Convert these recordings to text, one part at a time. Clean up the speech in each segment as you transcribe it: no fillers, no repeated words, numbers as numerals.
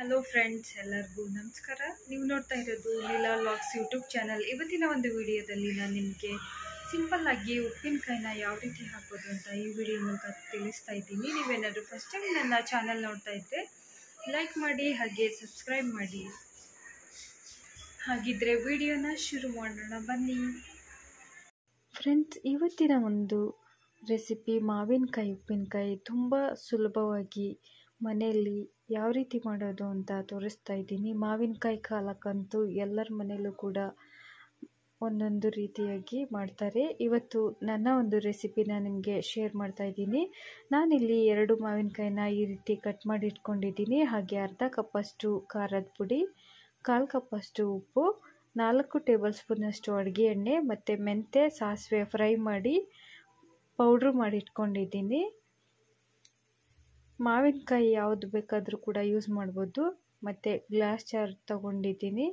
Hello friends, ellargu namaskara. Neevu nodta irodu leela vlogs youtube channel. Ivattina ondu video dalli nanu nimage simple agi uppinkaina yav reeti haakodu anta ee video mulka tilistha idini. Neevu enadru first time nanna channel nodta idre like maadi hage subscribe maadi. Hagidre video na shuru madona banni. Friends, ivattina ondu recipe maavinkayi uppinkayi tumba sulabavagi ಮನೆಯಲ್ಲಿ ಯಾವ ರೀತಿ ಮಾಡೋದು ಅಂತ ತೋರಿಸ್ತಾ ಇದ್ದೀನಿ. ಮಾವಿನಕಾಯಿ ಕಾಲಕ್ಕಂತೂ ಎಲ್ಲರ ಮನೆಯಲ್ಲೂ ಕೂಡ ಒಂದೊಂದು ರೀತಿಯಾಗಿ ಮಾಡ್ತಾರೆ. ಇವತ್ತು ನನ್ನ ಒಂದು ರೆಸಿಪಿನ ನಿಮಗೆ ಶೇರ್ ಮಾಡ್ತಾ ಇದ್ದೀನಿ. ನಾನಿಲ್ಲಿ 2 ಮಾವಿನಕಾಯಿನ ಈ ರೀತಿ ಕಟ್ ಮಾಡಿ ಇಟ್ಕೊಂಡಿದ್ದೀನಿ. ಹಾಗೆ ಅರ್ಧ ಕಪ್ಪಷ್ಟು ಖಾರದ ಪುಡಿ, 1/4 ಕಪ್ಪಷ್ಟು ಉಪ್ಪು, 4 ಟೇಬಲ್ ಸ್ಪೂನಷ್ಟು ಅಡುಗೆ ಎಣ್ಣೆ ಮತ್ತು ಮೆಂತೆ ಸಾಸಿವೆ ಫ್ರೈ ಮಾಡಿ ಪೌಡ್ರ್ ಮಾಡಿ ಇಟ್ಕೊಂಡಿದ್ದೀನಿ. ಮಾವಿನಕಾಯಿ ಯಾವುದು ಬೇಕಾದರೂ ಕೂಡ ಯೂಸ್ ಮಾಡ್ಬೋದು. ಮತ್ತು ಗ್ಲಾಸ್ ಜಾರ್ ತಗೊಂಡಿದ್ದೀನಿ.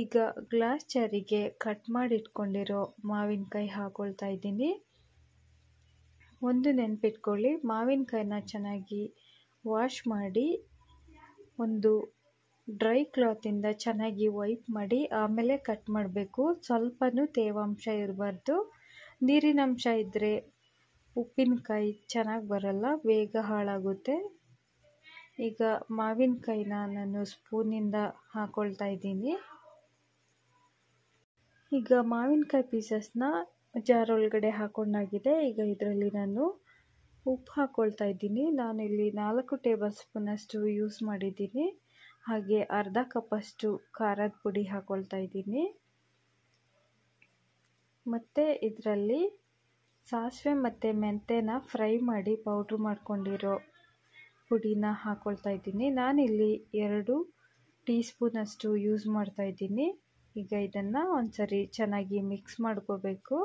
ಈಗ ಗ್ಲಾಸ್ ಜಾರಿಗೆ ಕಟ್ ಮಾಡಿ ಇಟ್ಕೊಂಡಿರೋ ಮಾವಿನಕಾಯಿ ಹಾಕೊಳ್ತಾ ಇದ್ದೀನಿ. ಒಂದು ನೆನಪಿಟ್ಕೊಳ್ಳಿ, ಮಾವಿನಕಾಯಿನ ಚೆನ್ನಾಗಿ ವಾಶ್ ಮಾಡಿ ಒಂದು ಡ್ರೈ ಕ್ಲಾತಿಂದ ಚೆನ್ನಾಗಿ ವೈಪ್ ಮಾಡಿ ಆಮೇಲೆ ಕಟ್ ಮಾಡಬೇಕು. ಸ್ವಲ್ಪನೂ ತೇವಾಂಶ ಇರಬಾರ್ದು. ನೀರಿನಂಶ ಇದ್ದರೆ ಉಪ್ಪಿನಕಾಯಿ ಚೆನ್ನಾಗಿ ಬರಲ್ಲ, ಬೇಗ ಹಾಳಾಗುತ್ತೆ. ಈಗ ಮಾವಿನಕಾಯಿನ ನಾನು ಸ್ಪೂನಿಂದ ಹಾಕೊಳ್ತಾ ಇದ್ದೀನಿ. ಈಗ ಮಾವಿನಕಾಯಿ ಪೀಸಸ್ನ ಜಾರ್ ಒಳಗಡೆ ಹಾಕೊಂಡಾಗಿದೆ. ಈಗ ಇದರಲ್ಲಿ ನಾನು ಉಪ್ಪು ಹಾಕ್ಕೊಳ್ತಾ ಇದ್ದೀನಿ. ನಾನಿಲ್ಲಿ 4 ಟೇಬಲ್ ಸ್ಪೂನಷ್ಟು ಯೂಸ್ ಮಾಡಿದ್ದೀನಿ. ಹಾಗೆ ಅರ್ಧ ಕಪ್ಪಷ್ಟು ಖಾರದ ಪುಡಿ ಹಾಕ್ಕೊಳ್ತಾ ಇದ್ದೀನಿ. ಮತ್ತು ಇದರಲ್ಲಿ ಸಾಸಿವೆ ಮತ್ತು ಮೆಂತೆನ ಫ್ರೈ ಮಾಡಿ ಪೌಡ್ರ್ ಮಾಡ್ಕೊಂಡಿರೋ ಪುಡಿನ ಹಾಕ್ಕೊಳ್ತಾ ಇದ್ದೀನಿ. ನಾನಿಲ್ಲಿ 2 ಟೀ ಸ್ಪೂನಷ್ಟು ಯೂಸ್ ಮಾಡ್ತಾಯಿದ್ದೀನಿ. ಈಗ ಇದನ್ನು ಒಂದ್ಸರಿ ಚೆನ್ನಾಗಿ ಮಿಕ್ಸ್ ಮಾಡ್ಕೋಬೇಕು.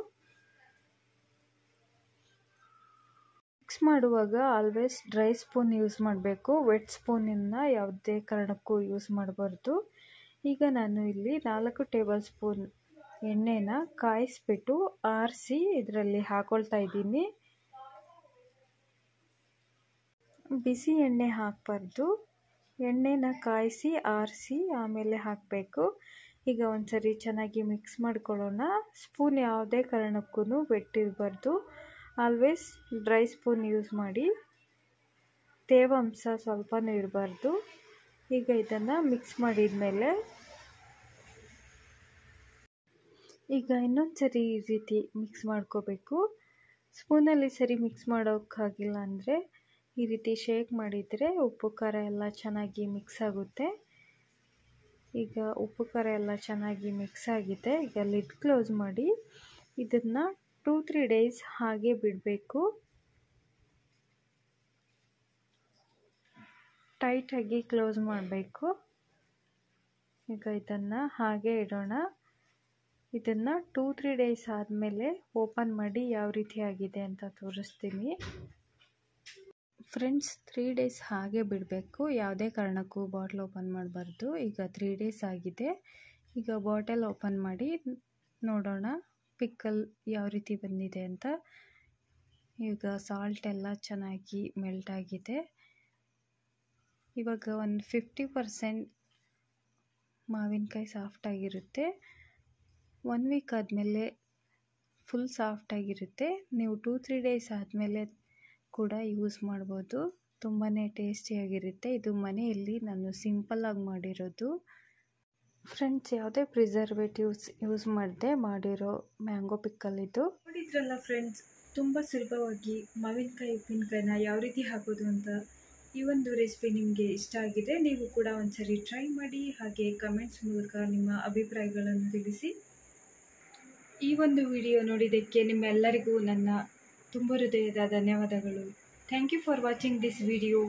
ಮಿಕ್ಸ್ ಮಾಡುವಾಗ ಆಲ್ವೇಸ್ ಡ್ರೈ ಸ್ಪೂನ್ ಯೂಸ್ ಮಾಡಬೇಕು. ವೆಟ್ ಸ್ಪೂನನ್ನು ಯಾವುದೇ ಕಾರಣಕ್ಕೂ ಯೂಸ್ ಮಾಡಬಾರ್ದು. ಈಗ ನಾನು ಇಲ್ಲಿ 4 ಟೇಬಲ್ ಸ್ಪೂನ್ ಎಣ್ಣೆನ ಕಾಯಿಸ್ಬಿಟ್ಟು ಆರಿಸಿ ಇದರಲ್ಲಿ ಹಾಕೊಳ್ತಾ ಇದ್ದೀನಿ. ಬಿಸಿ ಎಣ್ಣೆ ಹಾಕಬಾರ್ದು. ಎಣ್ಣೆನ ಕಾಯಿಸಿ ಆರಿಸಿ ಆಮೇಲೆ ಹಾಕಬೇಕು. ಈಗ ಒಂದ್ಸರಿ ಚೆನ್ನಾಗಿ ಮಿಕ್ಸ್ ಮಾಡ್ಕೊಳ್ಳೋಣ. ಸ್ಪೂನ್ ಯಾವುದೇ ಕಾರಣಕ್ಕೂ ಬಿಟ್ಟಿರಬಾರ್ದು. ಆಲ್ವೇಸ್ ಡ್ರೈ ಸ್ಪೂನ್ ಯೂಸ್ ಮಾಡಿ, ತೇವಾಂಶ ಸ್ವಲ್ಪನೂ ಇರಬಾರ್ದು. ಈಗ ಇದನ್ನು ಮಿಕ್ಸ್ ಮಾಡಿದ್ಮೇಲೆ ಈಗ ಇನ್ನೊಂದ್ಸರಿ ಈ ರೀತಿ ಮಿಕ್ಸ್ ಮಾಡ್ಕೋಬೇಕು. ಸ್ಪೂನಲ್ಲಿ ಸರಿ ಮಿಕ್ಸ್ ಮಾಡೋಕ್ಕಾಗಿಲ್ಲ ಅಂದರೆ ಈ ರೀತಿ ಶೇಕ್ ಮಾಡಿದರೆ ಉಪ್ಪು ಖಾರ ಎಲ್ಲ ಚೆನ್ನಾಗಿ ಮಿಕ್ಸ್ ಆಗುತ್ತೆ. ಈಗ ಉಪ್ಪು ಖಾರ ಎಲ್ಲ ಚೆನ್ನಾಗಿ ಮಿಕ್ಸ್ ಆಗಿದೆ. ಈಗ ಲಿಡ್ ಕ್ಲೋಸ್ ಮಾಡಿ ಇದನ್ನು 2-3 ಡೇಸ್ ಹಾಗೆ ಬಿಡಬೇಕು. ಟೈಟಾಗಿ ಕ್ಲೋಸ್ ಮಾಡಬೇಕು. ಈಗ ಇದನ್ನು ಹಾಗೆ ಇಡೋಣ. ಇದನ್ನು 2-3 ಡೇಸ್ ಆದಮೇಲೆ ಓಪನ್ ಮಾಡಿ ಯಾವ ರೀತಿ ಆಗಿದೆ ಅಂತ ತೋರಿಸ್ತೀನಿ. ಫ್ರೆಂಡ್ಸ್, 3 ಡೇಸ್ ಹಾಗೆ ಬಿಡಬೇಕು. ಯಾವುದೇ ಕಾರಣಕ್ಕೂ ಬಾಟ್ಲ್ ಓಪನ್ ಮಾಡಬಾರ್ದು. ಈಗ 3 ಡೇಸ್ ಆಗಿದೆ. ಈಗ ಬಾಟಲ್ ಓಪನ್ ಮಾಡಿ ನೋಡೋಣ ಪಿಕ್ಕಲ್ ಯಾವ ರೀತಿ ಬಂದಿದೆ ಅಂತ. ಈಗ ಸಾಲ್ಟ್ ಎಲ್ಲ ಚೆನ್ನಾಗಿ ಮೆಲ್ಟ್ ಆಗಿದೆ. ಇವಾಗ ಒಂದು 50% ಮಾವಿನಕಾಯಿ ಸಾಫ್ಟಾಗಿರುತ್ತೆ. 1 ವೀಕ್ ಆದಮೇಲೆ ಫುಲ್ ಸಾಫ್ಟಾಗಿರುತ್ತೆ. ನೀವು 2-3 ಡೇಸ್ ಆದಮೇಲೆ ಕೂಡ ಯೂಸ್ ಮಾಡ್ಬೋದು. ತುಂಬಾ ಟೇಸ್ಟಿಯಾಗಿರುತ್ತೆ. ಇದು ಮನೆಯಲ್ಲಿ ನಾನು ಸಿಂಪಲ್ಲಾಗಿ ಮಾಡಿರೋದು. ಫ್ರೆಂಡ್ಸ್, ಯಾವುದೇ ಪ್ರಿಸರ್ವೇಟಿವ್ಸ್ ಯೂಸ್ ಮಾಡದೆ ಮಾಡಿರೋ ಮ್ಯಾಂಗೋ ಪಿಕ್ಕಲ್ ಇದು. ನೋಡಿದ್ರಲ್ಲ ಫ್ರೆಂಡ್ಸ್, ತುಂಬ ಸುಲಭವಾಗಿ ಮಾವಿನಕಾಯಿ ಉಪ್ಪಿನಕಾಯಿನ ಯಾವ ರೀತಿ ಹಾಕೋದು ಅಂತ ಈ ಒಂದು ರೆಸಿಪಿ ನಿಮಗೆ ಇಷ್ಟ ಆಗಿದೆ. ನೀವು ಕೂಡ ಒಂದ್ಸರಿ ಟ್ರೈ ಮಾಡಿ, ಹಾಗೆ ಕಮೆಂಟ್ಸ್ ಮೂಲಕ ನಿಮ್ಮ ಅಭಿಪ್ರಾಯಗಳನ್ನು ತಿಳಿಸಿ. ಈ ಒಂದು ವಿಡಿಯೋ ನೋಡಿದ್ದಕ್ಕೆ ನಿಮ್ಮೆಲ್ಲರಿಗೂ ನನ್ನ ತುಂಬ ಹೃದಯದ ಧನ್ಯವಾದಗಳು. Thank you for watching this video.